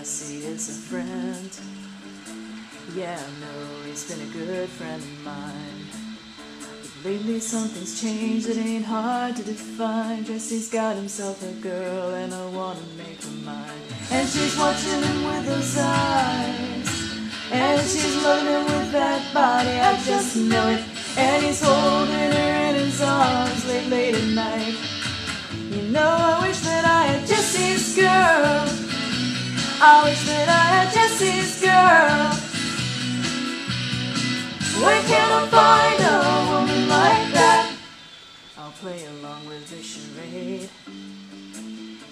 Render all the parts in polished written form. Jessie is a friend. Yeah, I know he's been a good friend of mine, but lately something's changed, it ain't hard to define. Jessie's got himself a girl and I wanna make her mine. And she's watching him with those eyes, and she's loving him with that body, I just know it. And he's holding her in his arms late, late at night. You know, I wish that I had Jessie's girl. I wish that I had Jessie's girl. Where can I find a woman like that? I'll play along with this charade.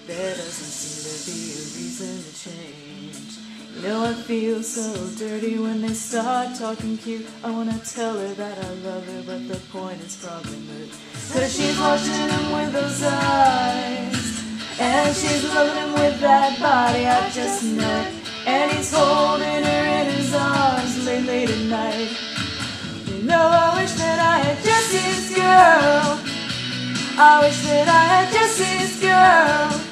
There doesn't seem to be a reason to change. You know I feel so dirty when they start talking cute. I wanna tell her that I love her, but the point is probably moot. Cause she's watching him with those eyes, and she's loving him with that body, I just know it. And he's holding her in his arms late, late at night. You know I wish that I had Jessie's girl. I wish that I had Jessie's girl.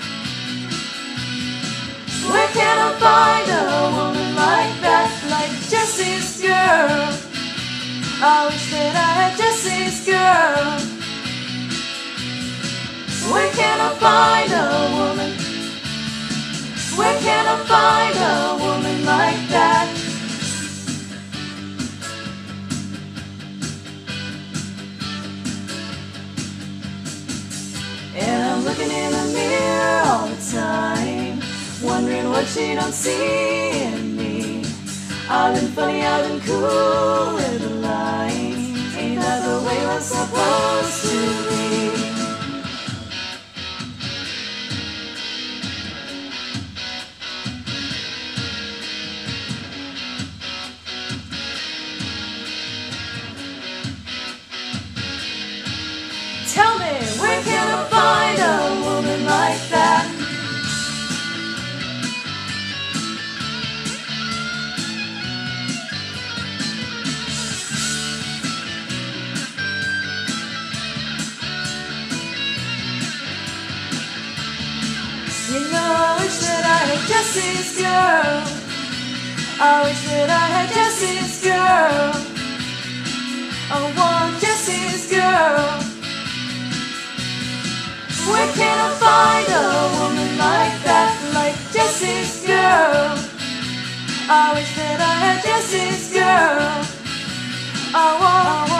Where can I find a woman like that, like Jessie's girl? I wish that I had Jessie's girl. Where can I find a woman? Where can I find a woman like that? And I'm looking in the mirror all the time, wondering what she don't see in me. I've been funny, I've been cool with the lying. Ain't that the way I'm supposed to be? Tell me, where can I find a woman like that? You know, I wish that I had Jessie's girl. I wish that I had Jessie's girl. I want Jessie's girl. Where can I find a woman like that, like Jessie's girl? I wish that I had Jessie's girl. I want